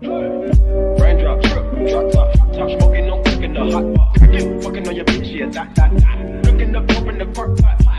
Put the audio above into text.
Raindrop, drip, drop top, smoking, no cooking, no hot pot. Fucking on your bitch, yeah, that. Looking up, open the park pot.